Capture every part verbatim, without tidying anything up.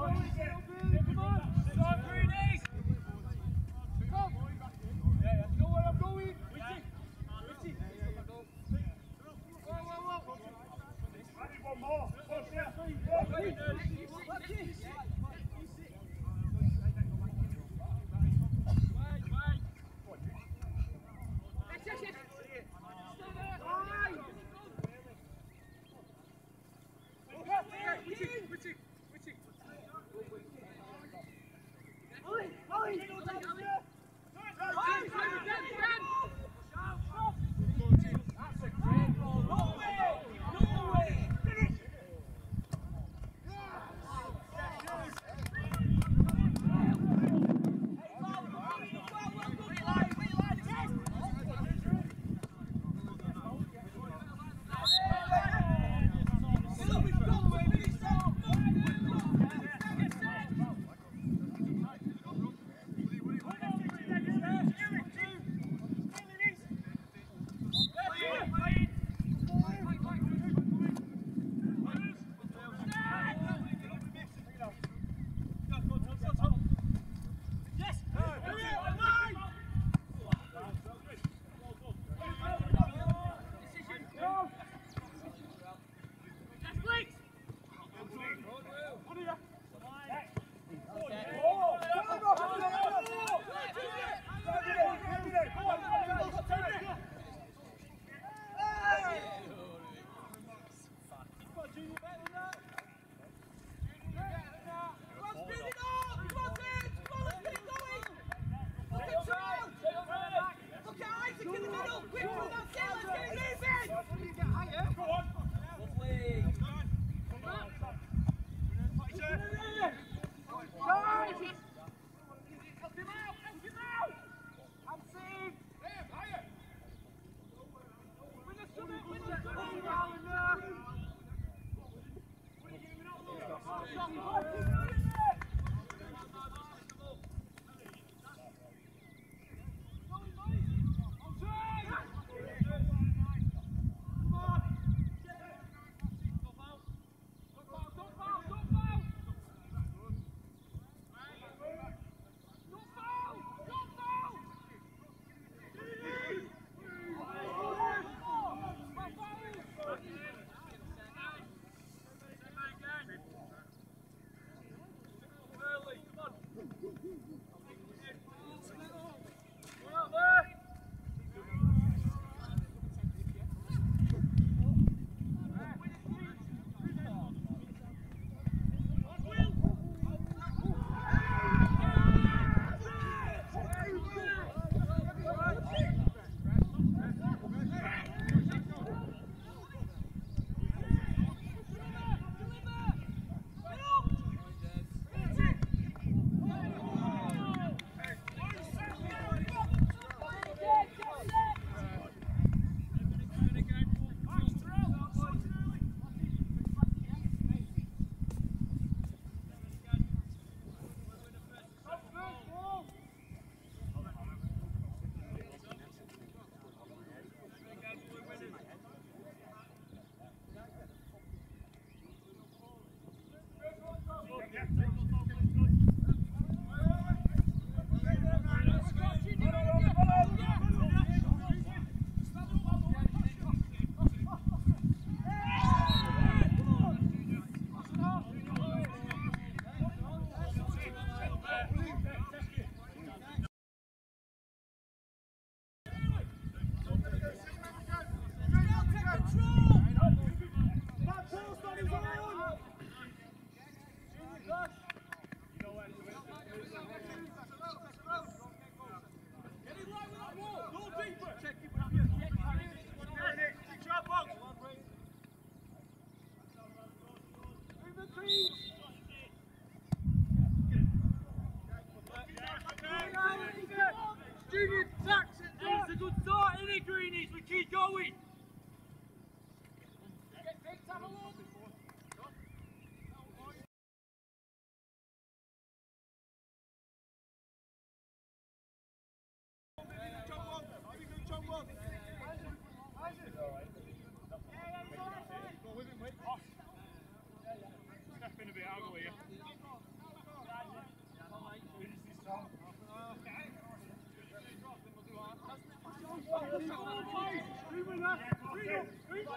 Oh,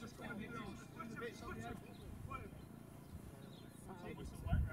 Just going to be those. What's the bit? What's the bit? What's the bit?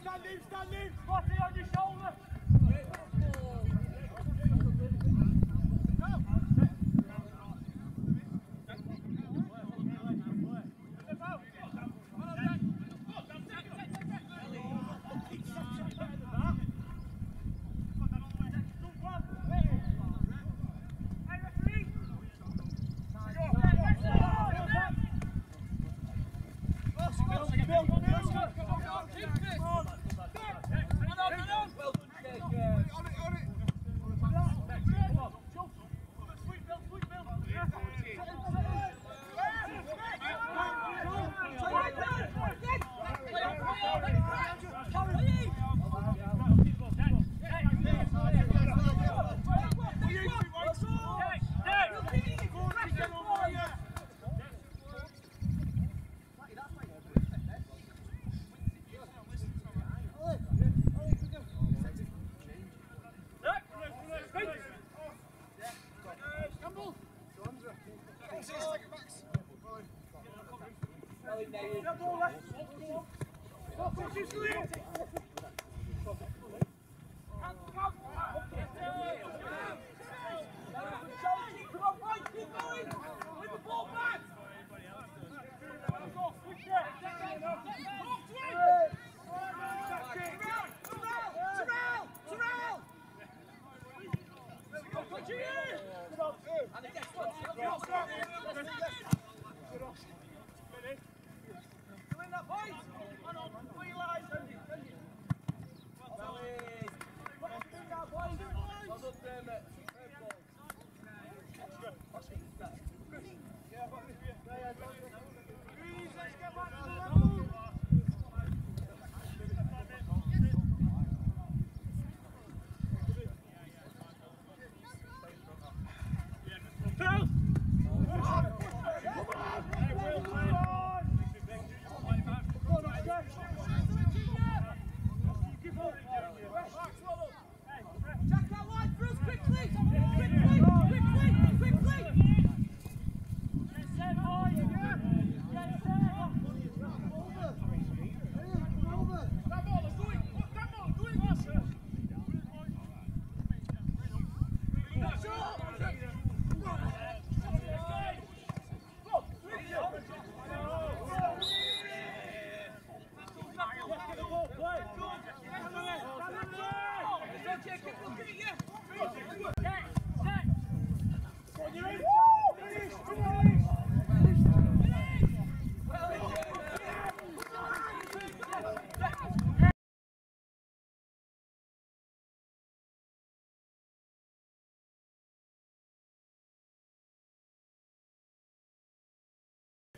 stand in, stand in. Spotty on your shoulder.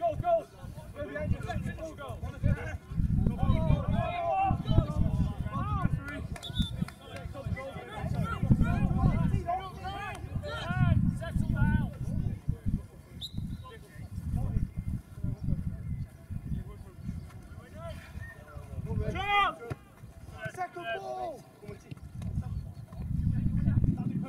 Go! Go! Go! Come on.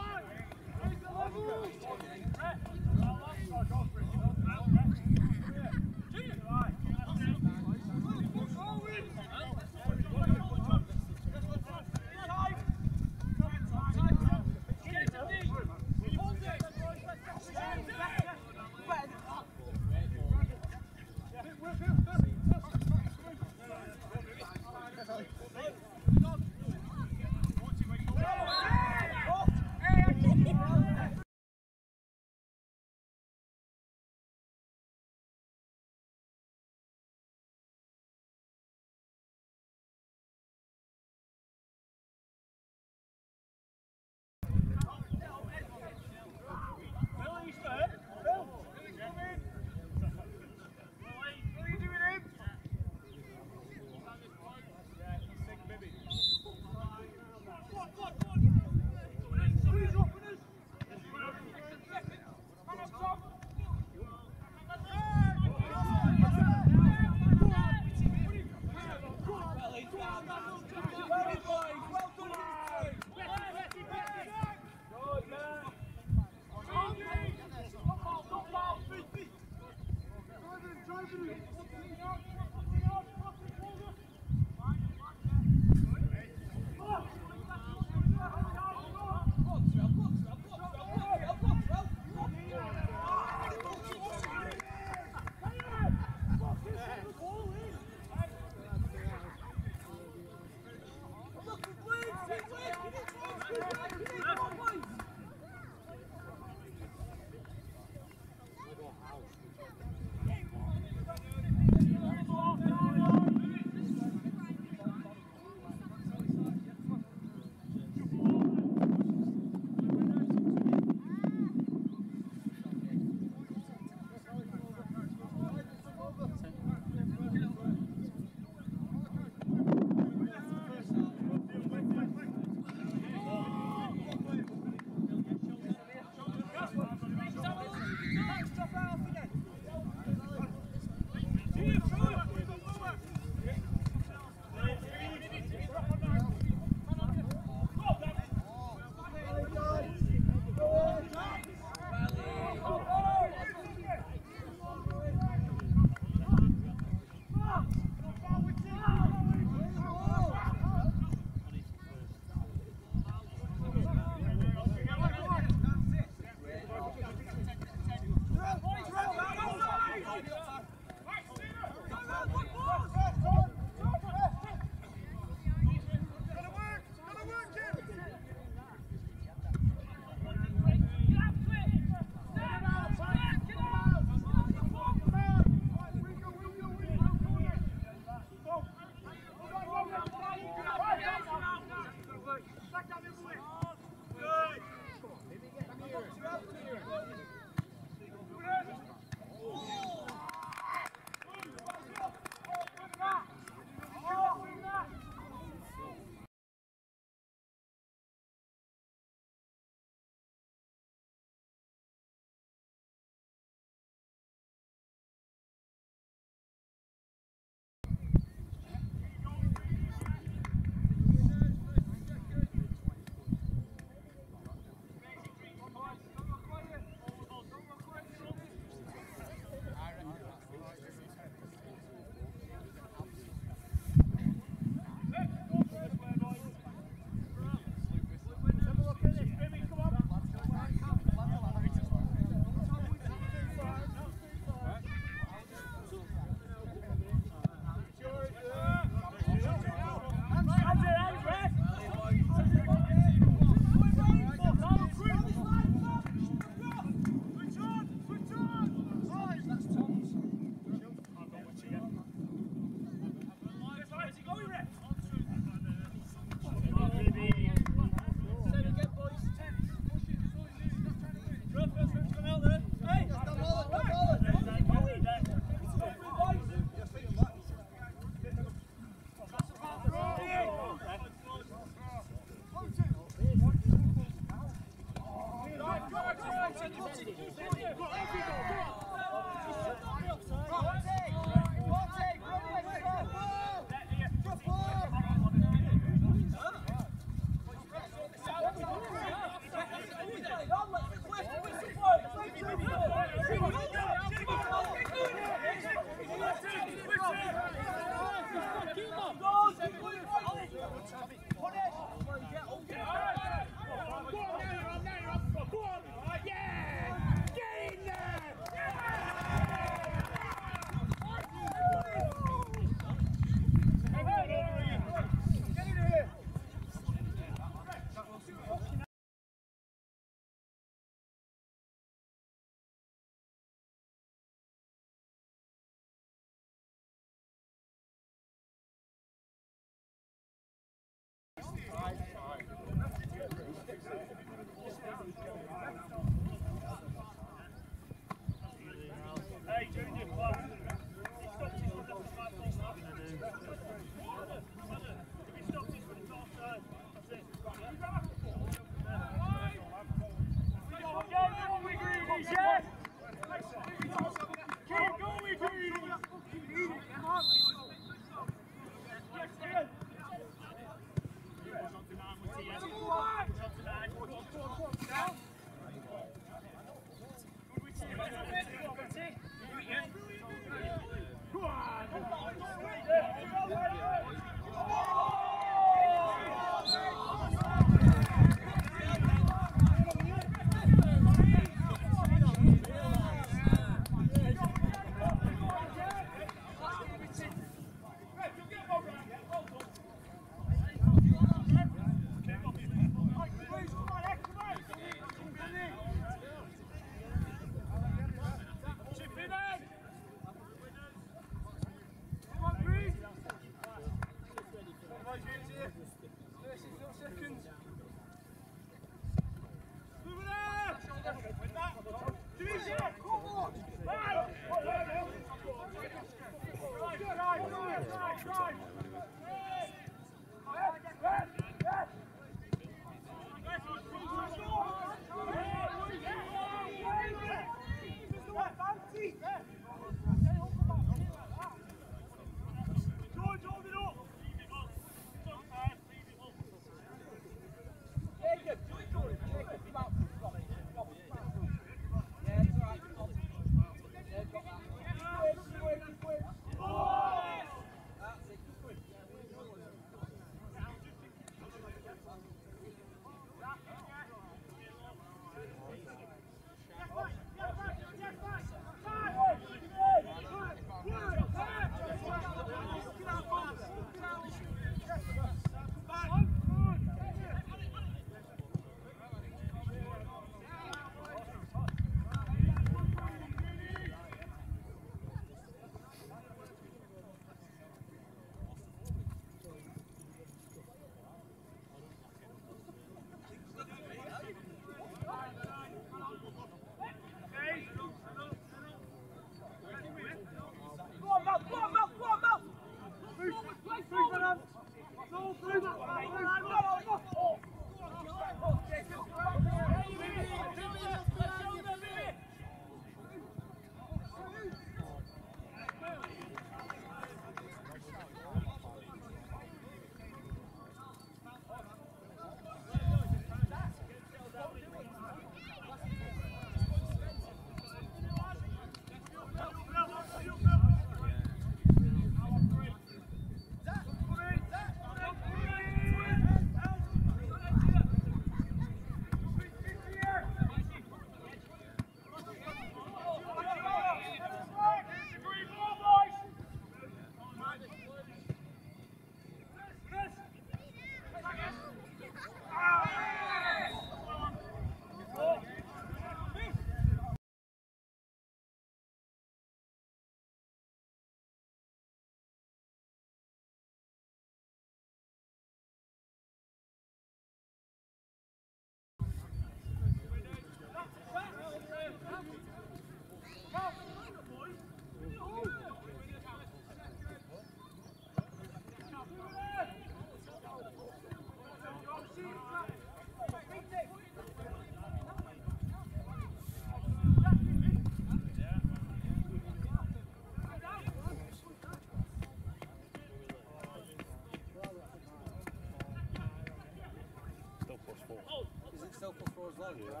Thank you.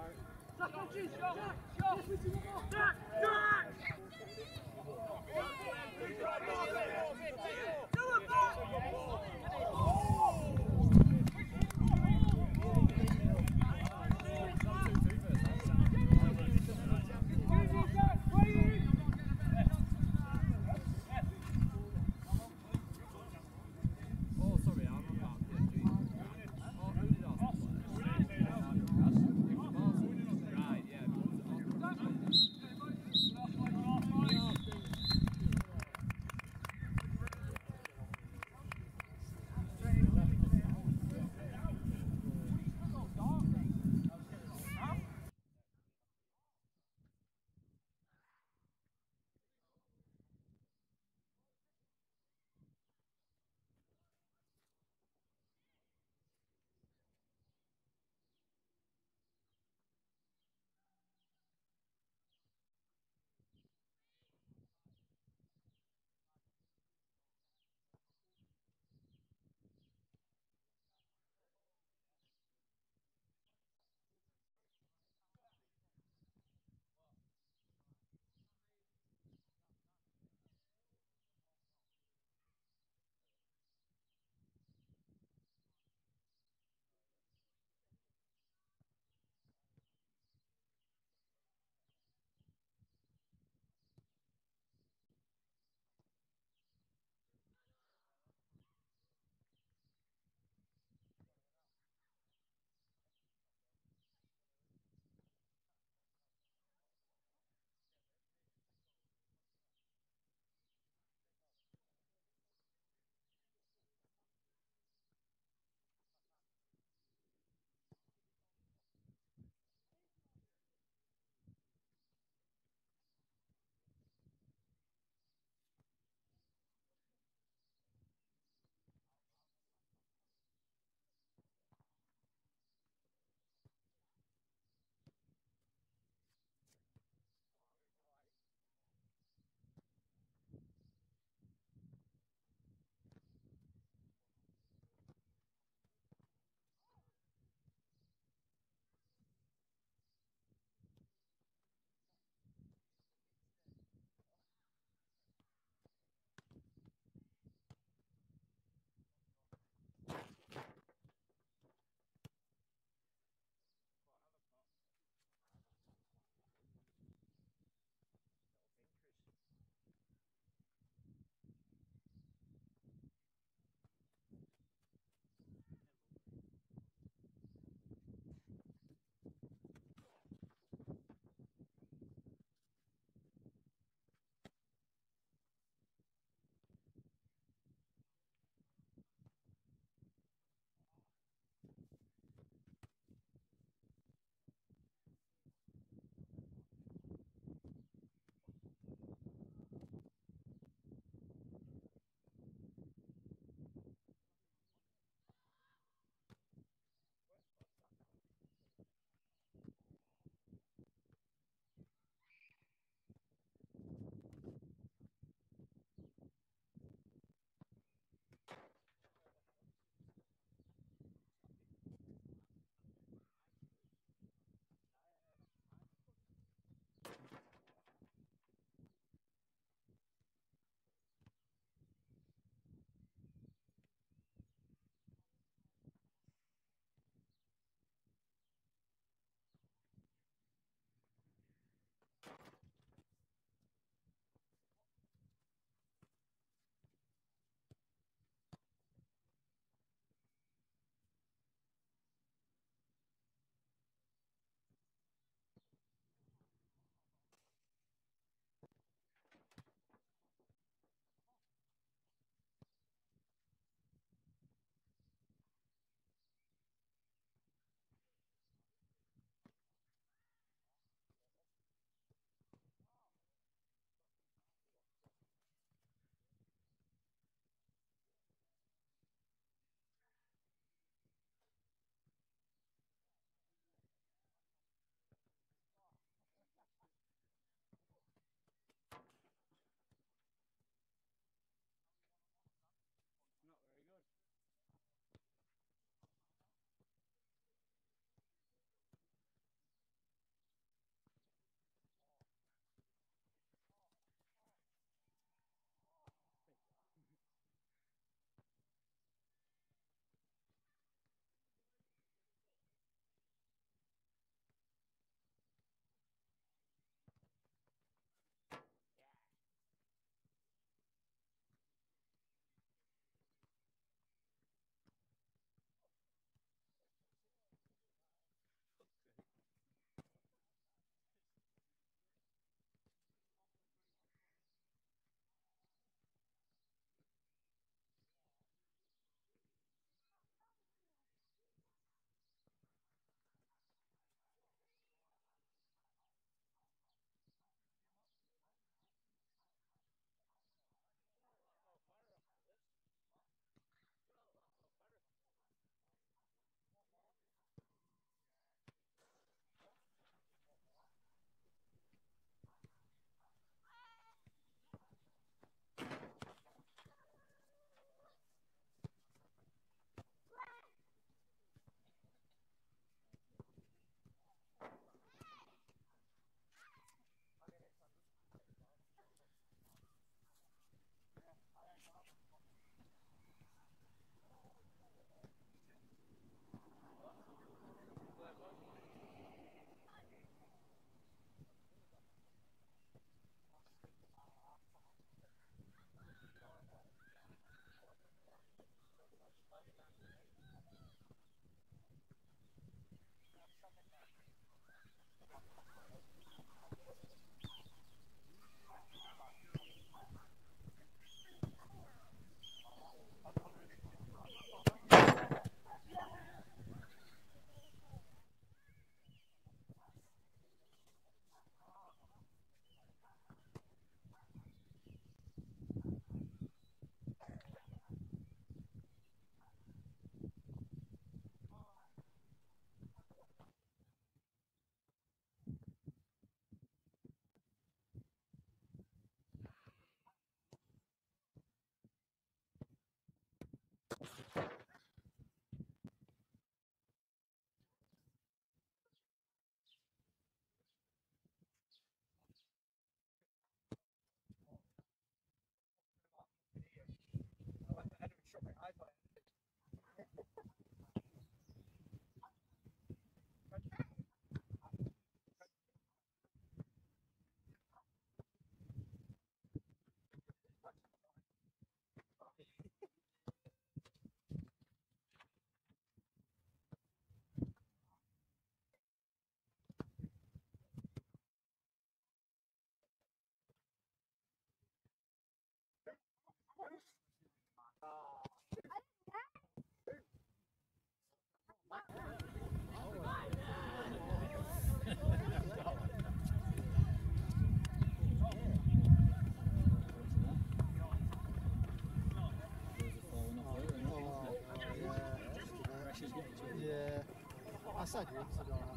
side rooms are going on.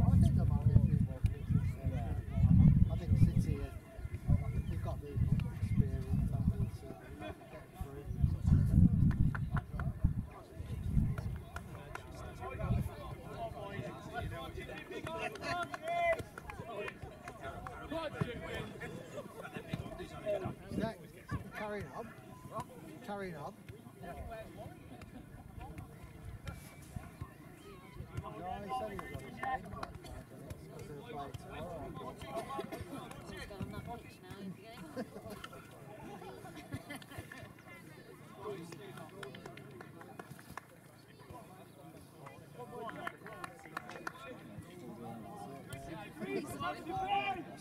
I think I might be a I think City, uh, we've got the experience, I think, so we can get through. Next, carrying on. Carrying on.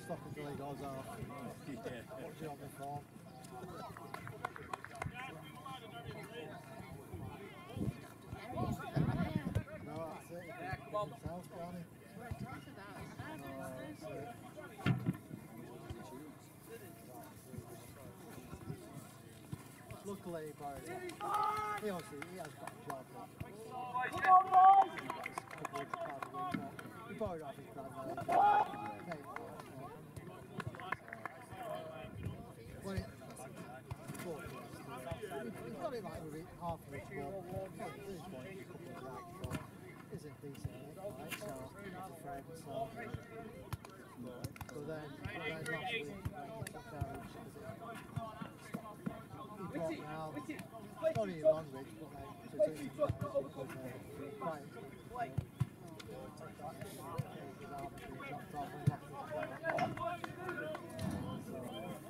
Stop until he goes off. Watch it on the form. South County. Luckily, but he obviously he has got a job. Come on, boys! He borrowed off his grandmother. He's got it like half of his world. At this point, he's a couple of laps. Isn't decent, right? So it's afraid of itself. But then, but then last week, when he got down, he brought him out, not in Longridge, but then to do some quite quite He don't want it! He don't want it!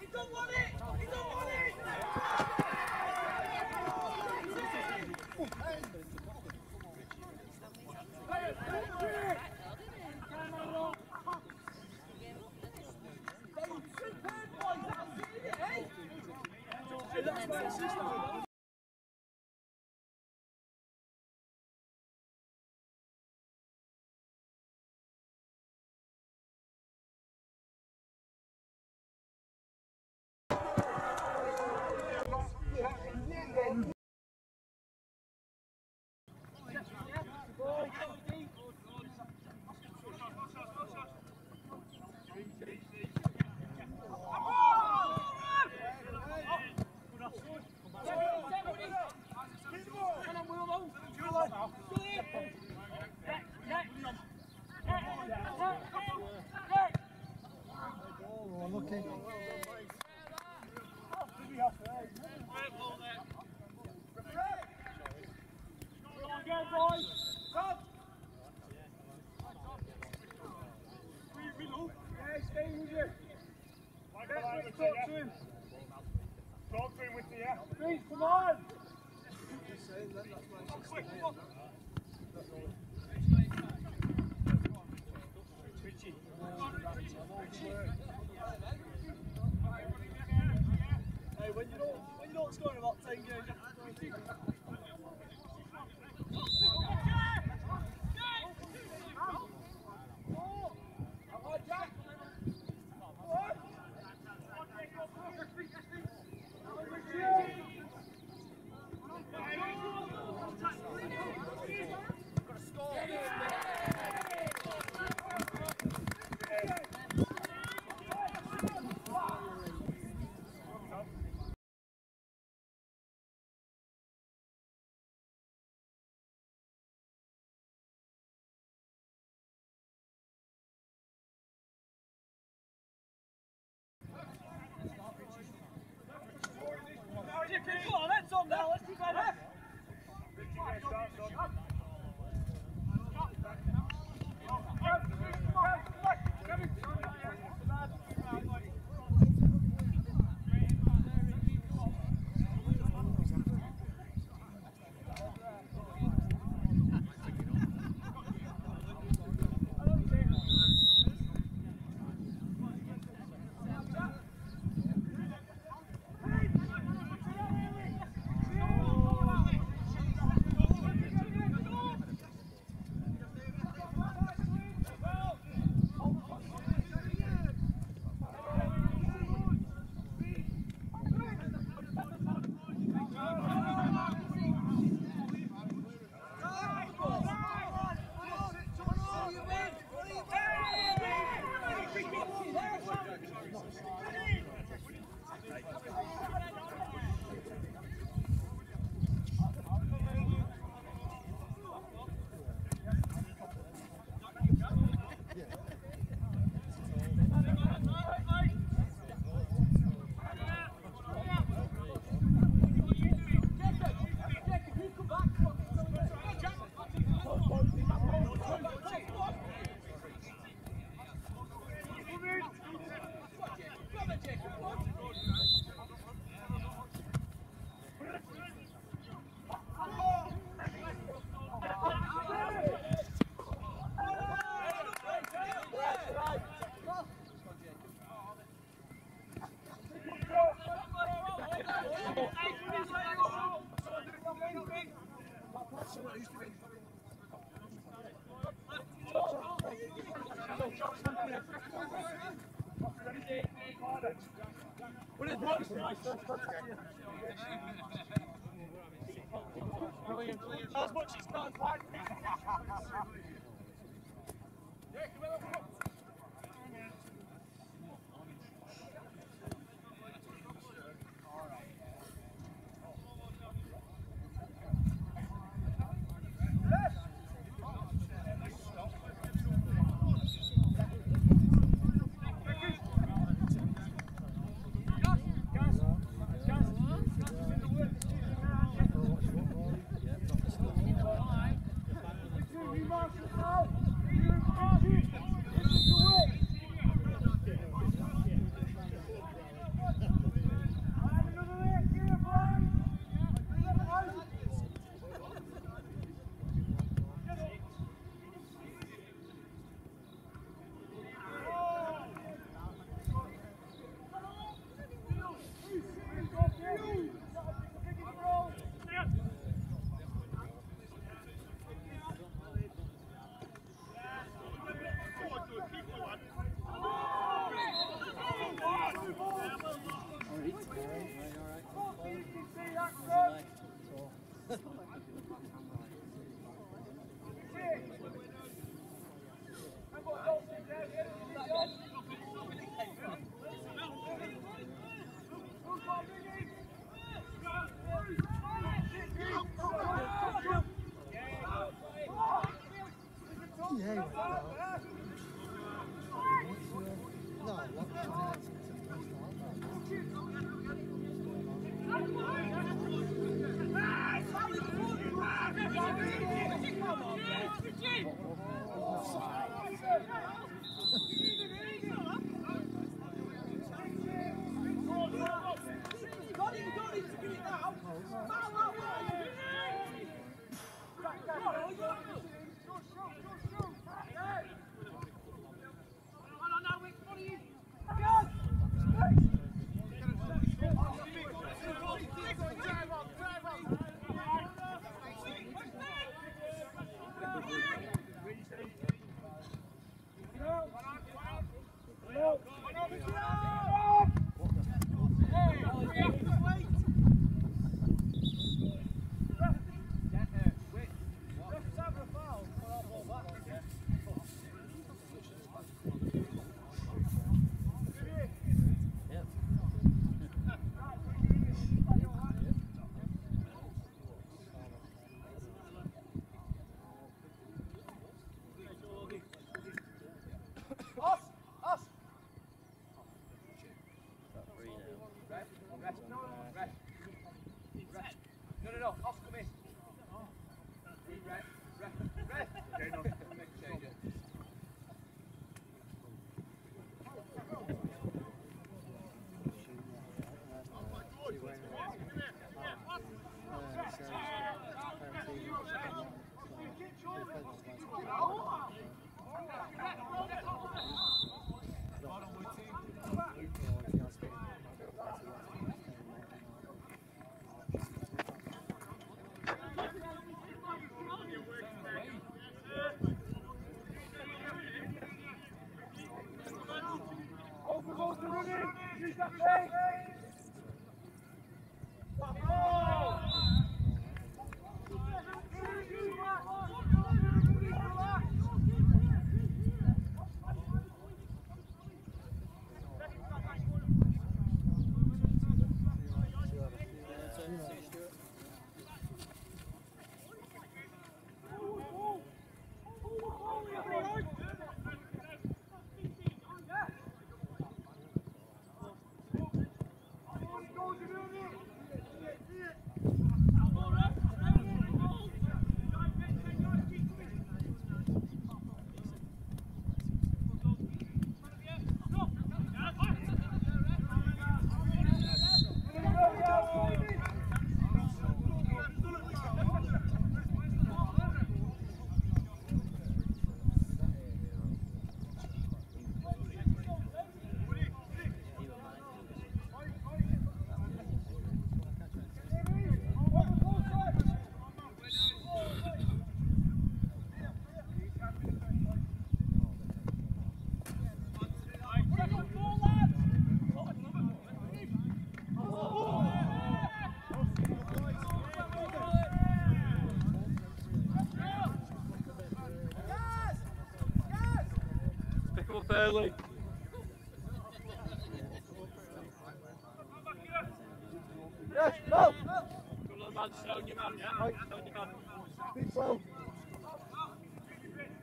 He don't want it! system. Come on, that's on now, let's keep that up. As much as not like Come on. Fairly. Yes, go! Good man, stone your man, yeah? Right. Stone your man. Big slow.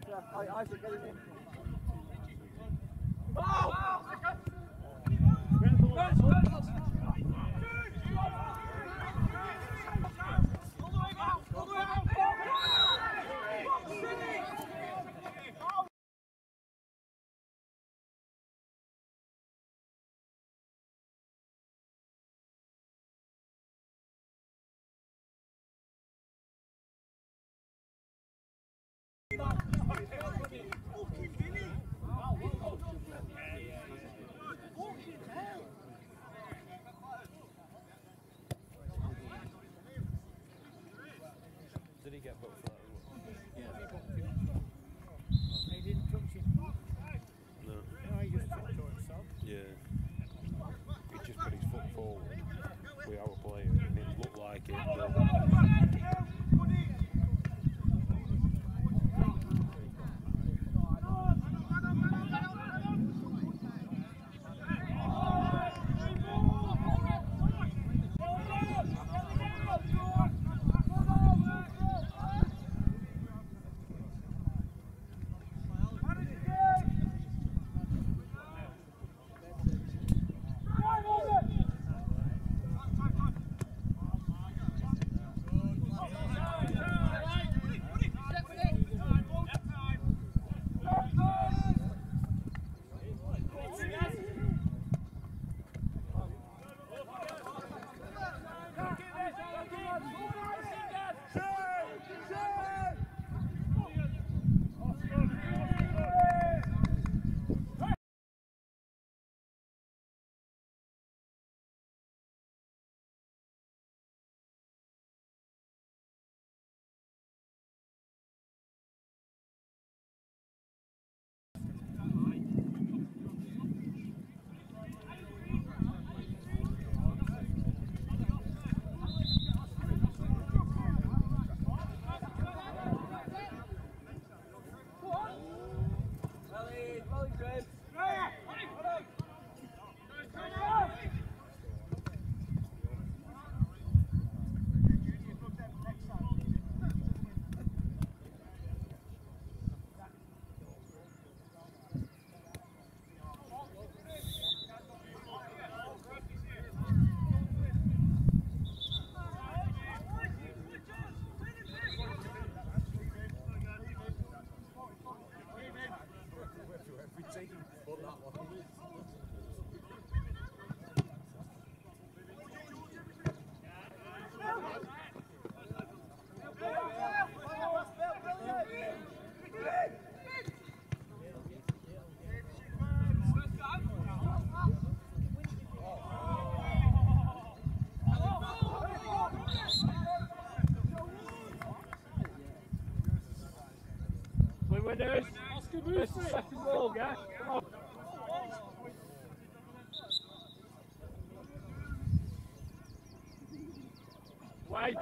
Yeah, I, I should get it in. Oh! What the hell? Windows, that's the second ball, guys. Come on. Wait.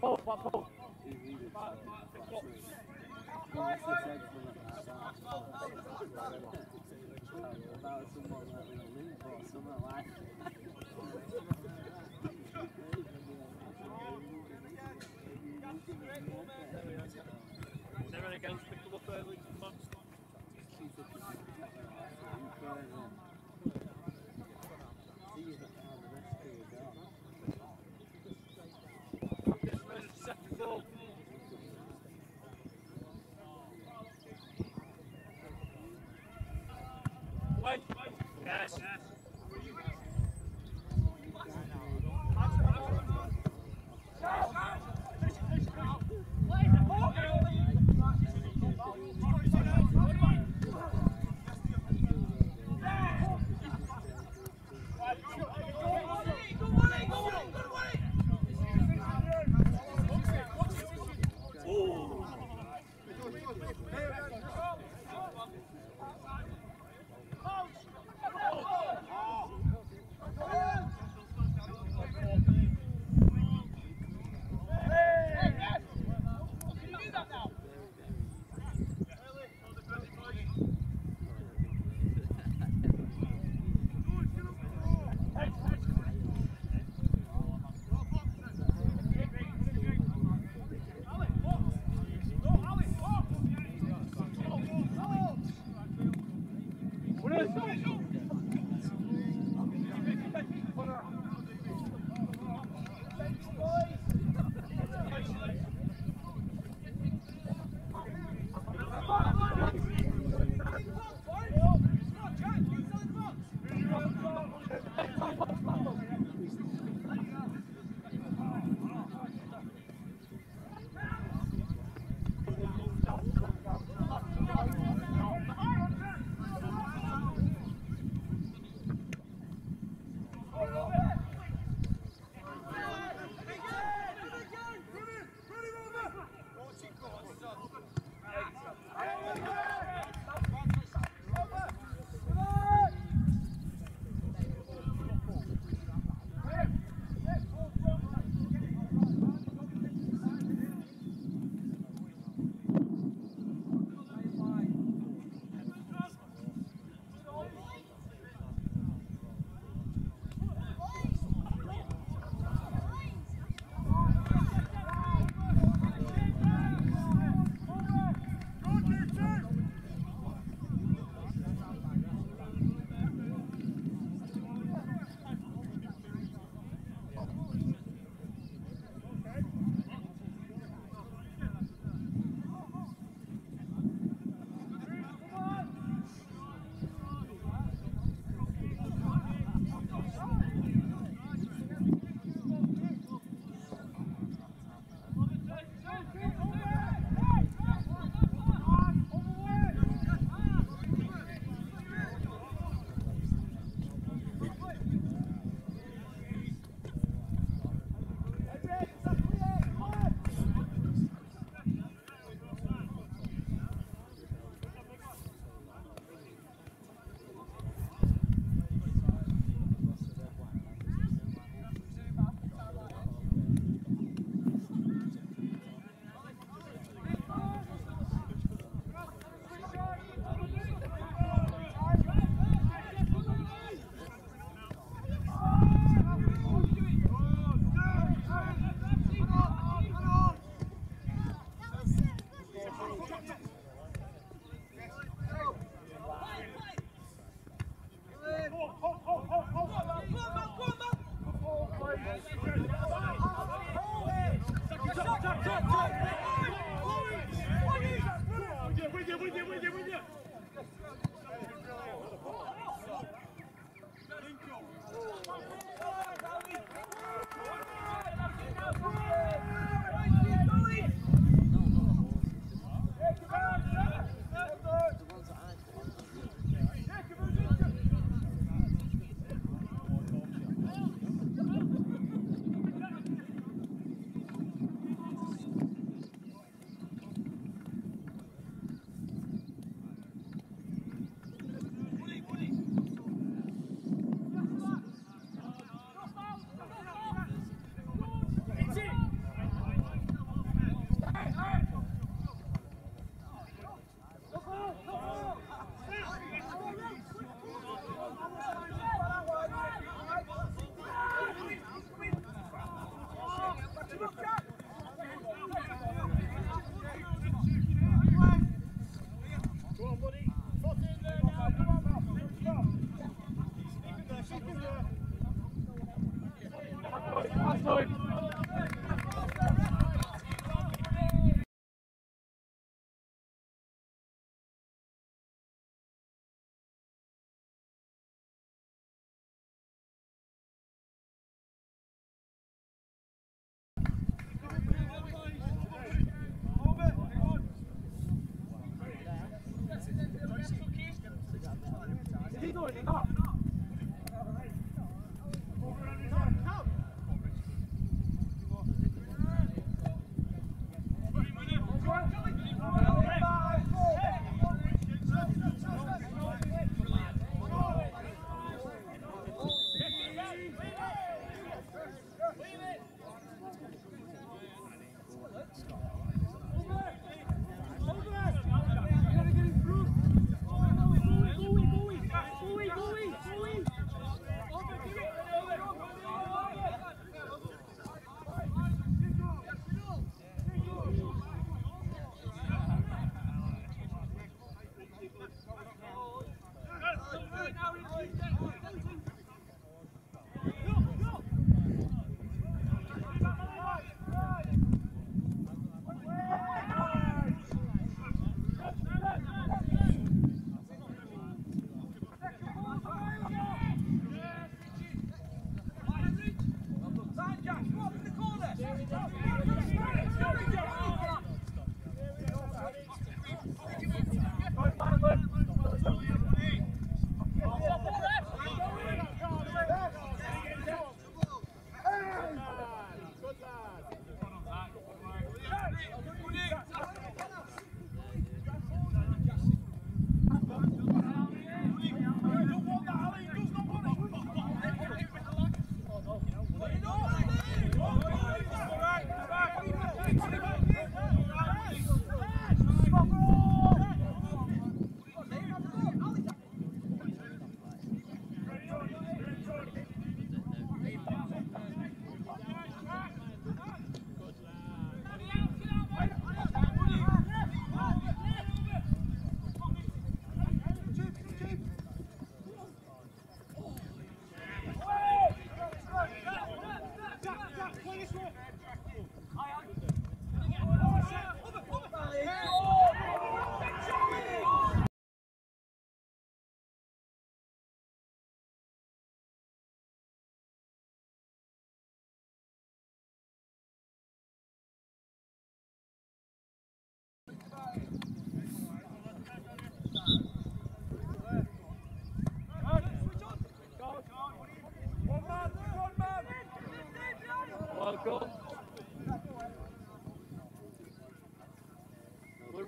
Papo, papo. Yes. Yes.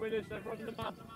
Winners, they're running the man. Come on!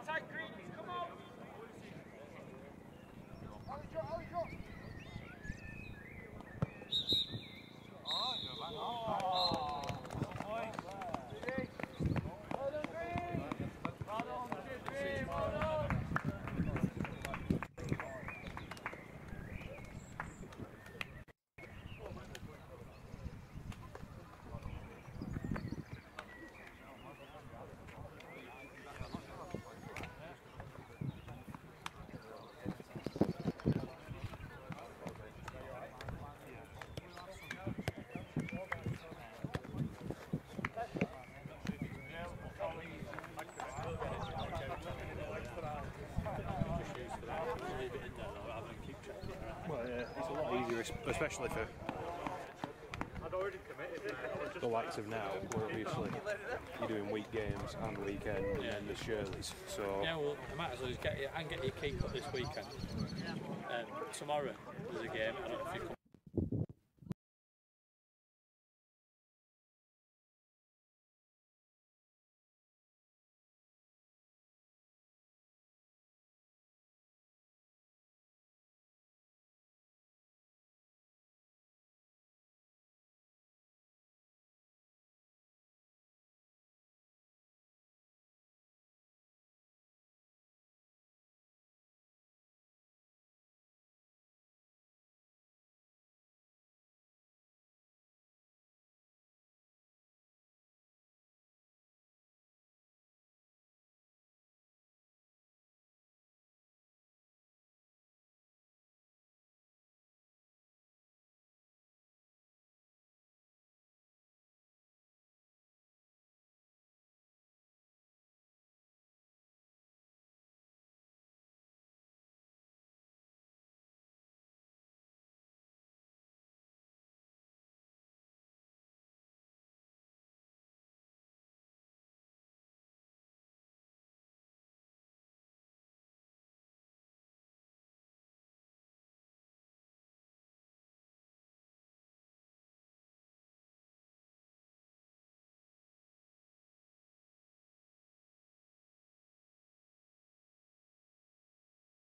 Outside green, come on! Allez, John, allez, John! Oh, especially for the likes of now, where obviously you're doing week games and weekend and yeah. then the Shirleys. So yeah, well, I might as well just get you and get your key cut this weekend. Um, tomorrow there's a game. I don't know if you come